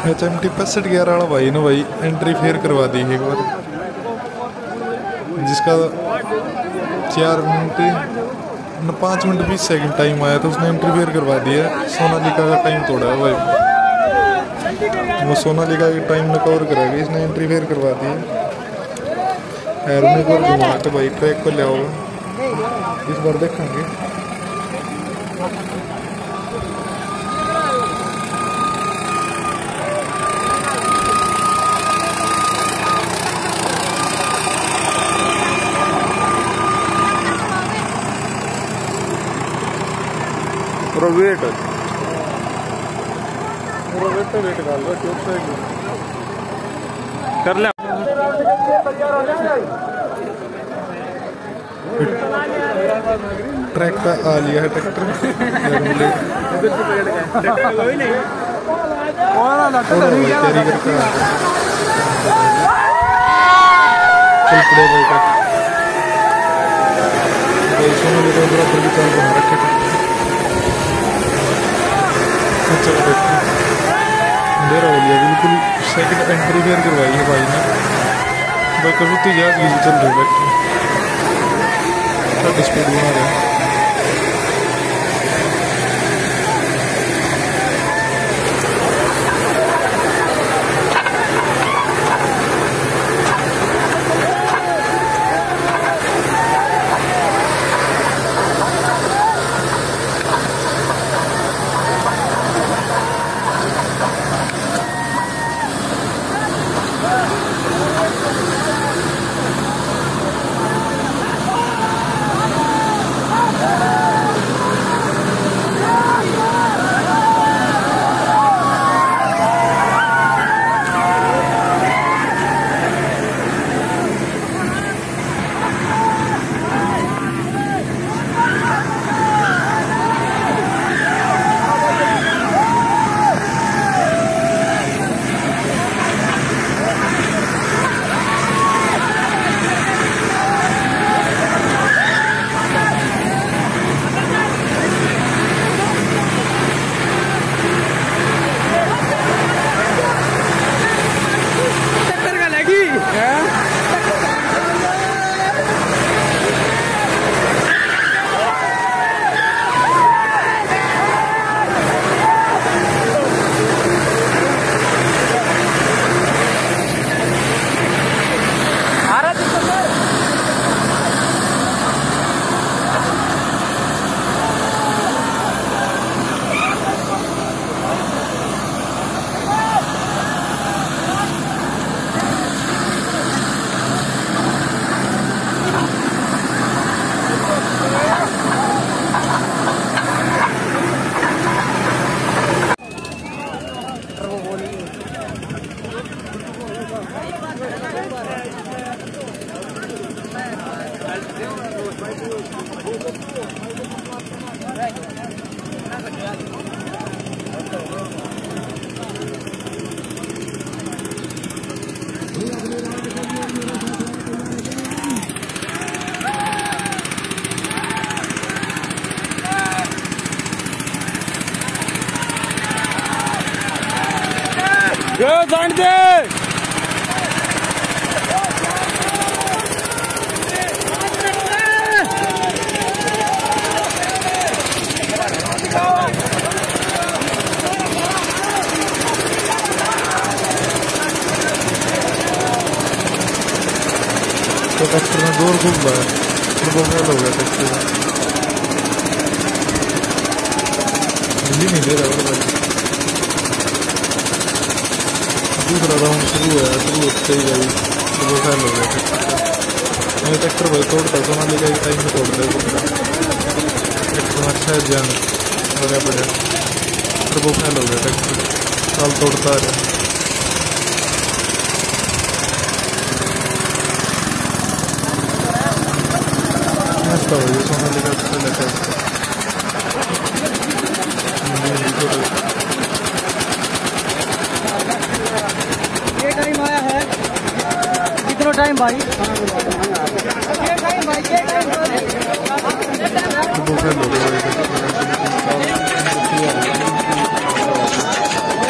HMT 6511 वाला भाई ना भाई एंट्री फेयर करवा दी है एक बार, जिसका 4 मिनट 5 मिनट 20 सेकंड टाइम आया था, उसने एंट्री फेयर करवा दिया। सोनालिका का टाइम तोड़ा है भाई, वो सोनालिका के टाइम में कवर करा गया, इसने एंट्री फेयर करवा दी है। एरने को घुमा के भाई ट्रैक पर ले आओगा, इस बार देखेंगे। वेट डाल दो, ट्यूब से कर ले। ट्रैक का आ लिया है ट्रैक्टर। चलो अंधेरा हो गया बिल्कुल, सेकंड एंट्री फेयर करवाई है भाई ने। भाई कभी तो याद भी चल रही बैठे तो स्पीड बना रहे हैं। तो ट्रैक्टर में जोर घूम रहा है, तो हो गया ट्रैक्टर नहीं दे रहा है। दूसरा राउंड शुरू हुआ, शुरू होते ही गई तो फैल हो गया ट्रैक्टर। ट्रैक्टर भाई तोड़ता सोनालिका के टाइम में तोड़ता है, ट्रैक्टर में अच्छा ध्यान बढ़िया बढ़िया, तो फैल हो गया ट्रैक्टर साल तोड़ता है। तो ये सोनालिका का लेता है ये टाइम आया है। कितना टाइम भाई, ये टाइम भाई, ये टाइम बहुत है लोग।